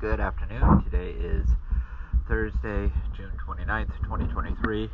Good afternoon. Today is Thursday, June 29th, 2023.